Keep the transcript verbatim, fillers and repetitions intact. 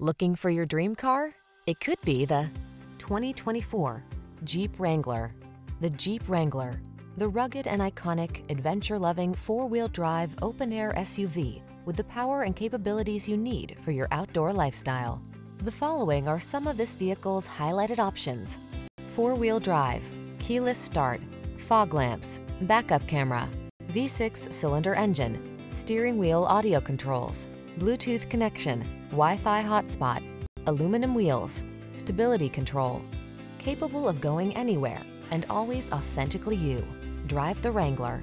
Looking for your dream car? It could be the twenty twenty-four Jeep Wrangler. The Jeep Wrangler, the rugged and iconic, adventure-loving four-wheel drive open-air S U V with the power and capabilities you need for your outdoor lifestyle. The following are some of this vehicle's highlighted options: four-wheel drive, keyless start, fog lamps, backup camera, V six cylinder engine, steering wheel audio controls, Bluetooth connection, Wi-Fi hotspot, aluminum wheels, stability control. Capable of going anywhere and always authentically you. Drive the Wrangler.